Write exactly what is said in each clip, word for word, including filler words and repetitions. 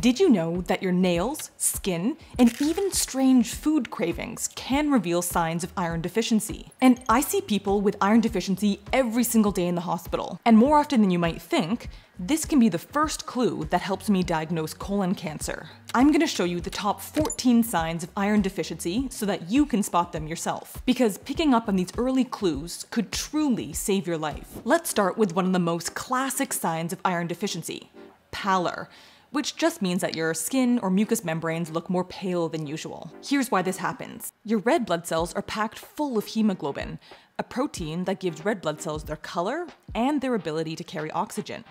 Did you know that your nails, skin, and even strange food cravings can reveal signs of iron deficiency? And I see people with iron deficiency every single day in the hospital. And more often than you might think, this can be the first clue that helps me diagnose colon cancer. I'm going to show you the top fourteen signs of iron deficiency so that you can spot them yourself, because picking up on these early clues could truly save your life. Let's start with one of the most classic signs of iron deficiency, pallor, which just means that your skin or mucous membranes look more pale than usual. Here's why this happens. Your red blood cells are packed full of hemoglobin, a protein that gives red blood cells their color and their ability to carry oxygen.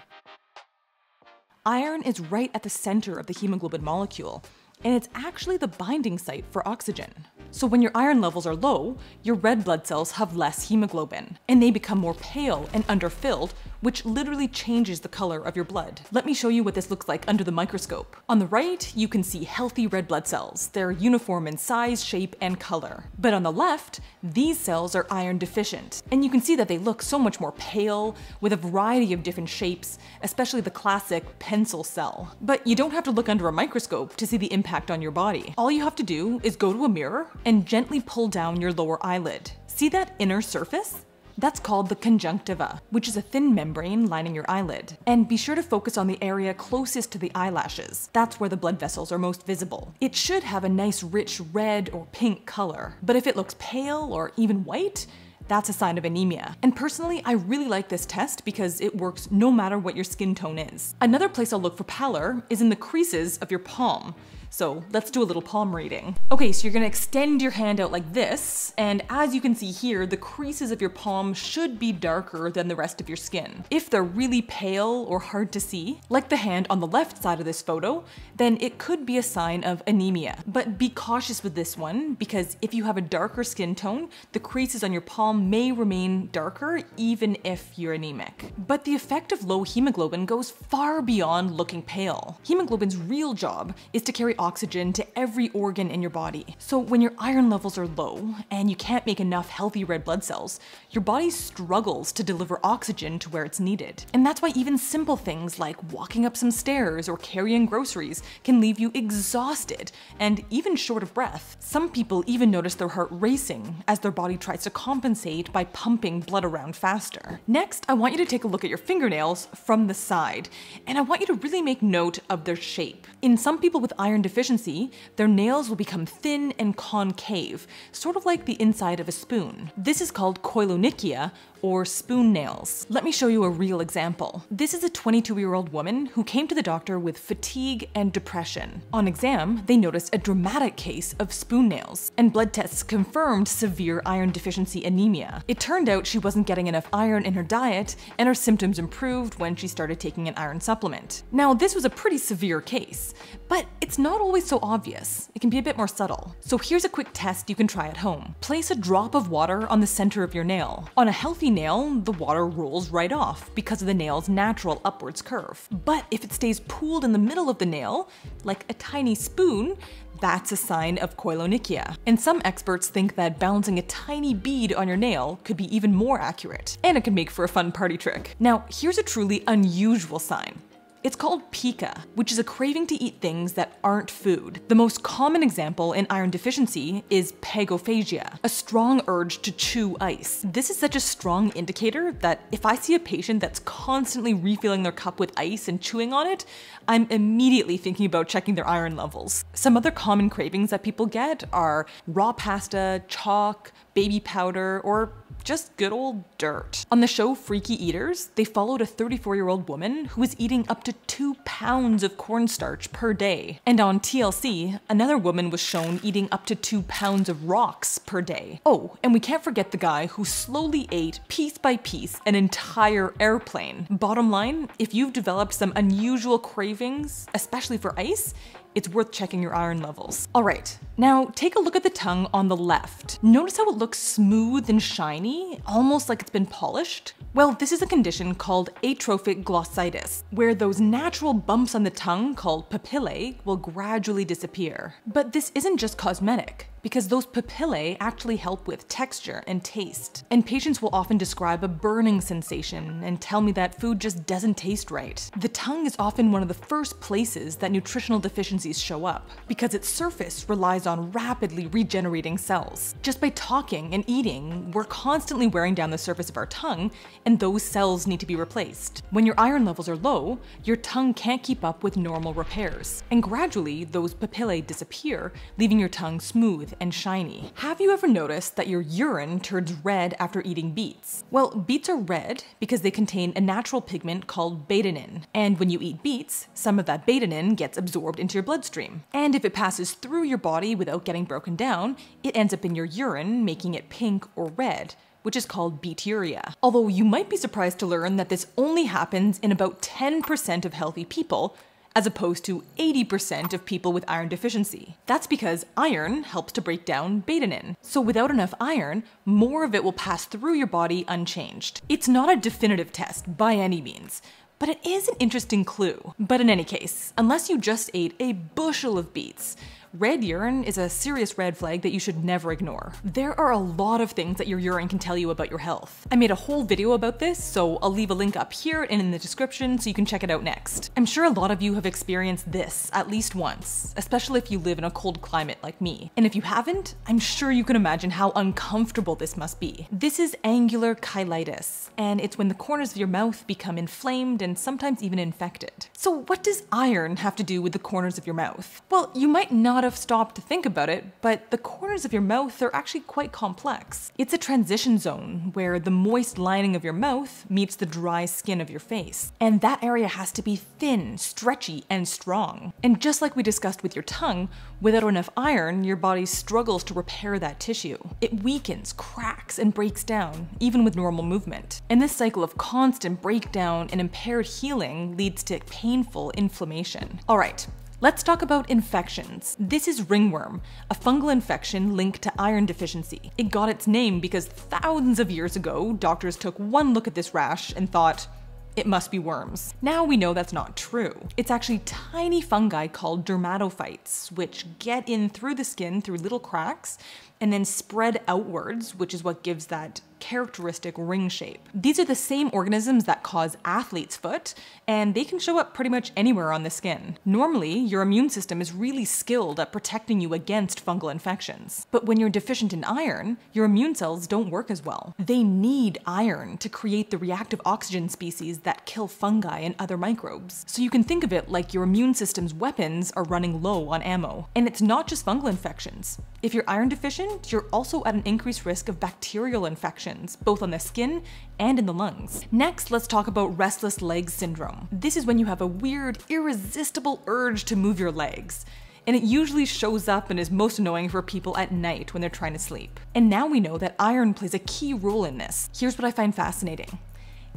Iron is right at the center of the hemoglobin molecule, and it's actually the binding site for oxygen. So when your iron levels are low, your red blood cells have less hemoglobin, and they become more pale and underfilled, which literally changes the color of your blood. Let me show you what this looks like under the microscope. On the right, you can see healthy red blood cells. They're uniform in size, shape, and color. But on the left, these cells are iron deficient, and you can see that they look so much more pale, with a variety of different shapes, especially the classic pencil cell. But you don't have to look under a microscope to see the impact on your body. All you have to do is go to a mirror and gently pull down your lower eyelid. See that inner surface? That's called the conjunctiva, which is a thin membrane lining your eyelid. And be sure to focus on the area closest to the eyelashes. That's where the blood vessels are most visible. It should have a nice rich red or pink color, but if it looks pale or even white, that's a sign of anemia. And personally, I really like this test because it works no matter what your skin tone is. Another place I'll look for pallor is in the creases of your palm. So let's do a little palm reading. Okay, so you're gonna extend your hand out like this, and as you can see here, the creases of your palm should be darker than the rest of your skin. If they're really pale or hard to see, like the hand on the left side of this photo, then it could be a sign of anemia. But be cautious with this one, because if you have a darker skin tone, the creases on your palm may remain darker even if you're anemic. But the effect of low hemoglobin goes far beyond looking pale. Hemoglobin's real job is to carry oxygen to every organ in your body. So when your iron levels are low and you can't make enough healthy red blood cells, your body struggles to deliver oxygen to where it's needed. And that's why even simple things like walking up some stairs or carrying groceries can leave you exhausted and even short of breath. Some people even notice their heart racing as their body tries to compensate by pumping blood around faster. Next, I want you to take a look at your fingernails from the side, and I want you to really make note of their shape. In some people with iron deficiency, their nails will become thin and concave, sort of like the inside of a spoon. This is called koilonychia, or spoon nails. Let me show you a real example. This is a twenty-two-year-old woman who came to the doctor with fatigue and depression. On exam, they noticed a dramatic case of spoon nails, and blood tests confirmed severe iron deficiency anemia. It turned out she wasn't getting enough iron in her diet, and her symptoms improved when she started taking an iron supplement. Now, this was a pretty severe case, but it's not always so obvious. It can be a bit more subtle. So here's a quick test you can try at home. Place a drop of water on the center of your nail. On a healthy nail, the water rolls right off because of the nail's natural upwards curve. But if it stays pooled in the middle of the nail, like a tiny spoon, that's a sign of koilonychia. And some experts think that balancing a tiny bead on your nail could be even more accurate. And it could make for a fun party trick. Now, here's a truly unusual sign. It's called pica, which is a craving to eat things that aren't food. The most common example in iron deficiency is pagophagia, a strong urge to chew ice. This is such a strong indicator that if I see a patient that's constantly refilling their cup with ice and chewing on it, I'm immediately thinking about checking their iron levels. Some other common cravings that people get are raw pasta, chalk, baby powder, or just good old dirt. On the show Freaky Eaters, they followed a thirty-four-year-old woman who was eating up to two pounds of cornstarch per day. And on T L C, another woman was shown eating up to two pounds of rocks per day. Oh, and we can't forget the guy who slowly ate, piece by piece, an entire airplane. Bottom line, if you've developed some unusual cravings, especially for ice, it's worth checking your iron levels. All right, now take a look at the tongue on the left. Notice how it looks smooth and shiny, almost like it's been polished? Well, this is a condition called atrophic glossitis, where those natural bumps on the tongue called papillae will gradually disappear. But this isn't just cosmetic. because those papillae actually help with texture and taste. And patients will often describe a burning sensation and tell me that food just doesn't taste right. The tongue is often one of the first places that nutritional deficiencies show up, because its surface relies on rapidly regenerating cells. Just by talking and eating, we're constantly wearing down the surface of our tongue, and those cells need to be replaced. When your iron levels are low, your tongue can't keep up with normal repairs, and gradually those papillae disappear, leaving your tongue smooth and shiny. Have you ever noticed that your urine turns red after eating beets? Well, beets are red because they contain a natural pigment called betanin, and when you eat beets, some of that betanin gets absorbed into your bloodstream. And if it passes through your body without getting broken down, it ends up in your urine, making it pink or red, which is called beeturia. Although you might be surprised to learn that this only happens in about ten percent of healthy people, as opposed to eighty percent of people with iron deficiency. That's because iron helps to break down betanin. So without enough iron, more of it will pass through your body unchanged. It's not a definitive test by any means, but it is an interesting clue. But in any case, unless you just ate a bushel of beets, red urine is a serious red flag that you should never ignore. There are a lot of things that your urine can tell you about your health. I made a whole video about this, so I'll leave a link up here and in the description so you can check it out next. I'm sure a lot of you have experienced this at least once, especially if you live in a cold climate like me. And if you haven't, I'm sure you can imagine how uncomfortable this must be. This is angular cheilitis, and it's when the corners of your mouth become inflamed and sometimes even infected. So what does iron have to do with the corners of your mouth? Well, you might not have stopped to think about it, but the corners of your mouth are actually quite complex. It's a transition zone where the moist lining of your mouth meets the dry skin of your face. And that area has to be thin, stretchy, and strong. And just like we discussed with your tongue, without enough iron, your body struggles to repair that tissue. It weakens, cracks, and breaks down, even with normal movement. And this cycle of constant breakdown and impaired healing leads to painful inflammation. All right. Let's talk about infections. This is ringworm, a fungal infection linked to iron deficiency. It got its name because thousands of years ago, doctors took one look at this rash and thought, it must be worms. Now we know that's not true. It's actually tiny fungi called dermatophytes, which get in through the skin through little cracks and then spread outwards, which is what gives that characteristic ring shape. These are the same organisms that cause athlete's foot, and they can show up pretty much anywhere on the skin. Normally, your immune system is really skilled at protecting you against fungal infections. But when you're deficient in iron, your immune cells don't work as well. They need iron to create the reactive oxygen species that kill fungi and other microbes. So you can think of it like your immune system's weapons are running low on ammo. And it's not just fungal infections. If you're iron deficient, you're also at an increased risk of bacterial infections, both on the skin and in the lungs. Next, let's talk about restless legs syndrome. This is when you have a weird, irresistible urge to move your legs, and it usually shows up and is most annoying for people at night when they're trying to sleep. And now we know that iron plays a key role in this. Here's what I find fascinating.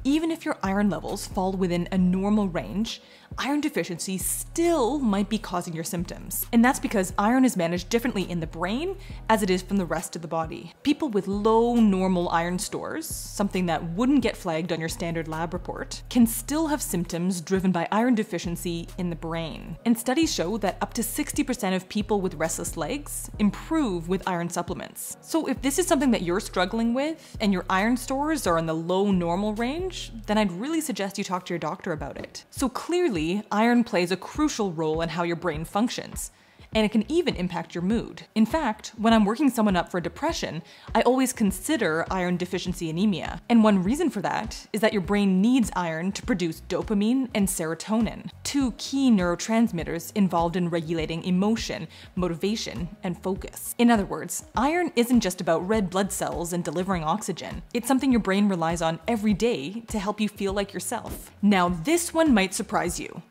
Even if your iron levels fall within a normal range, iron deficiency still might be causing your symptoms. And that's because iron is managed differently in the brain as it is from the rest of the body. People with low normal iron stores, something that wouldn't get flagged on your standard lab report, can still have symptoms driven by iron deficiency in the brain. And studies show that up to sixty percent of people with restless legs improve with iron supplements. So if this is something that you're struggling with and your iron stores are in the low normal range, then I'd really suggest you talk to your doctor about it. So clearly, iron plays a crucial role in how your brain functions, and it can even impact your mood. In fact, when I'm working someone up for depression, I always consider iron deficiency anemia. And one reason for that is that your brain needs iron to produce dopamine and serotonin, two key neurotransmitters involved in regulating emotion, motivation, and focus. In other words, iron isn't just about red blood cells and delivering oxygen. It's something your brain relies on every day to help you feel like yourself. Now, this one might surprise you.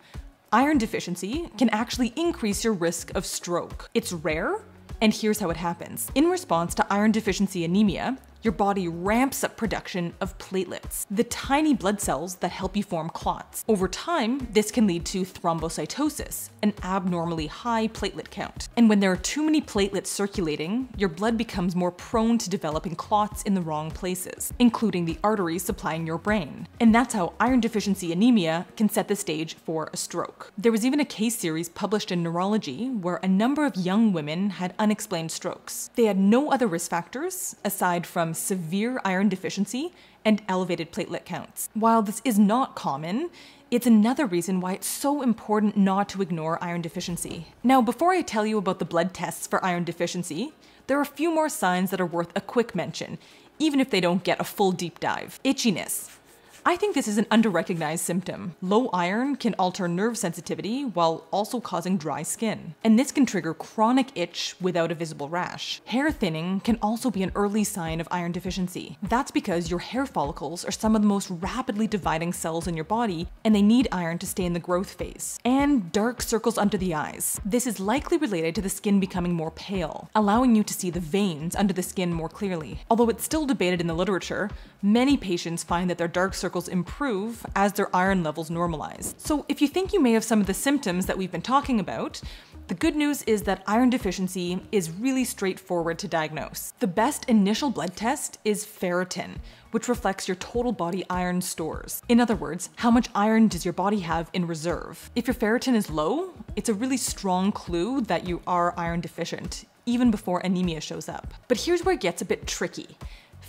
Iron deficiency can actually increase your risk of stroke. It's rare, and here's how it happens. In response to iron deficiency anemia, your body ramps up production of platelets, the tiny blood cells that help you form clots. Over time, this can lead to thrombocytosis, an abnormally high platelet count. And when there are too many platelets circulating, your blood becomes more prone to developing clots in the wrong places, including the arteries supplying your brain. And that's how iron deficiency anemia can set the stage for a stroke. There was even a case series published in Neurology where a number of young women had unexplained strokes. They had no other risk factors aside from severe iron deficiency and elevated platelet counts. While this is not common, it's another reason why it's so important not to ignore iron deficiency. Now, before I tell you about the blood tests for iron deficiency, there are a few more signs that are worth a quick mention, even if they don't get a full deep dive. Itchiness. I think this is an under-recognized symptom. Low iron can alter nerve sensitivity while also causing dry skin, and this can trigger chronic itch without a visible rash. Hair thinning can also be an early sign of iron deficiency. That's because your hair follicles are some of the most rapidly dividing cells in your body, and they need iron to stay in the growth phase. And dark circles under the eyes. This is likely related to the skin becoming more pale, allowing you to see the veins under the skin more clearly. Although it's still debated in the literature, many patients find that their dark circles circles improve as their iron levels normalize. So if you think you may have some of the symptoms that we've been talking about, the good news is that iron deficiency is really straightforward to diagnose. The best initial blood test is ferritin, which reflects your total body iron stores. In other words, how much iron does your body have in reserve? If your ferritin is low, it's a really strong clue that you are iron deficient, even before anemia shows up. But here's where it gets a bit tricky.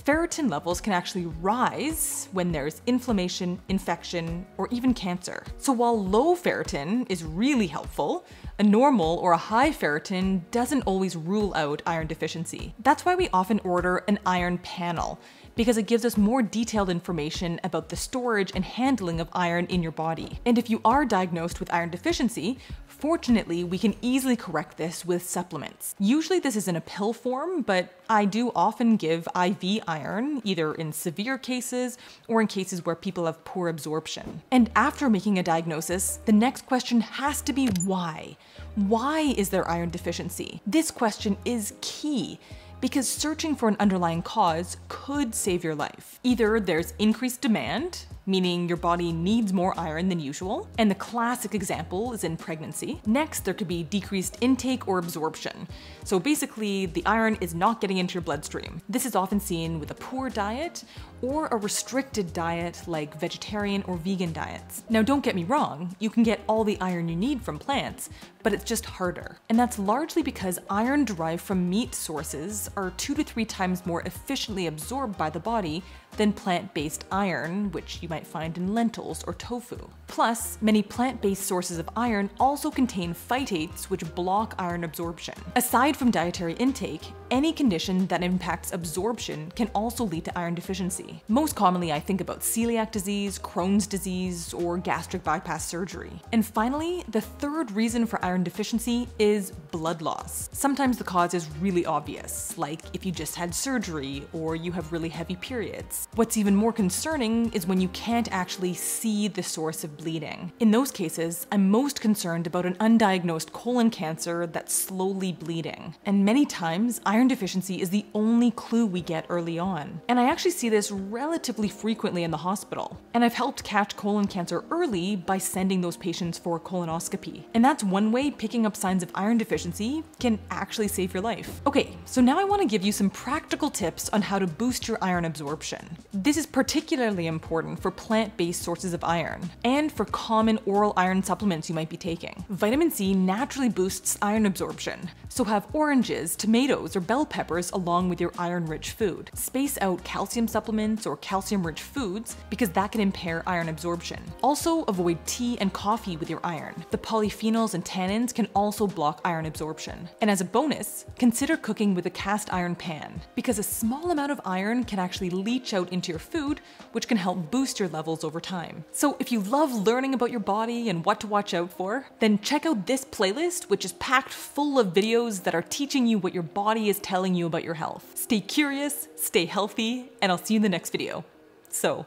Ferritin levels can actually rise when there's inflammation, infection, or even cancer. So while low ferritin is really helpful, a normal or a high ferritin doesn't always rule out iron deficiency. That's why we often order an iron panel, because it gives us more detailed information about the storage and handling of iron in your body. And if you are diagnosed with iron deficiency, fortunately, we can easily correct this with supplements. Usually this is in a pill form, but I do often give I V iron, either in severe cases or in cases where people have poor absorption. And after making a diagnosis, the next question has to be why? Why is there iron deficiency? This question is key, because searching for an underlying cause could save your life. Either there's increased demand, meaning your body needs more iron than usual, and the classic example is in pregnancy. Next, there could be decreased intake or absorption. So basically, the iron is not getting into your bloodstream. This is often seen with a poor diet or a restricted diet like vegetarian or vegan diets. Now, don't get me wrong, you can get all the iron you need from plants, but it's just harder. And that's largely because iron derived from meat sources are two to three times more efficiently absorbed by the body than plant-based iron, which you might find in lentils or tofu. Plus, many plant-based sources of iron also contain phytates, which block iron absorption. Aside from dietary intake, any condition that impacts absorption can also lead to iron deficiency. Most commonly, I think about celiac disease, Crohn's disease, or gastric bypass surgery. And finally, the third reason for iron deficiency is blood loss. Sometimes the cause is really obvious, like if you just had surgery or you have really heavy periods. What's even more concerning is when you can't actually see the source of bleeding. In those cases, I'm most concerned about an undiagnosed colon cancer that's slowly bleeding. And many times, iron deficiency is the only clue we get early on. And I actually see this relatively frequently in the hospital. And I've helped catch colon cancer early by sending those patients for colonoscopy. And that's one way picking up signs of iron deficiency can actually save your life. Okay, so now I want to give you some practical tips on how to boost your iron absorption. This is particularly important for plant-based sources of iron and for common oral iron supplements you might be taking. Vitamin C naturally boosts iron absorption, so have oranges, tomatoes, or bell peppers along with your iron-rich food. Space out calcium supplements or calcium-rich foods because that can impair iron absorption. Also, avoid tea and coffee with your iron. The polyphenols and tannins can also block iron absorption. And as a bonus, consider cooking with a cast iron pan because a small amount of iron can actually leach out into your food, which can help boost your levels over time. So if you love learning about your body and what to watch out for, then check out this playlist, which is packed full of videos that are teaching you what your body is telling you about your health. Stay curious, stay healthy, and I'll see you in the next video. So,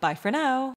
bye for now.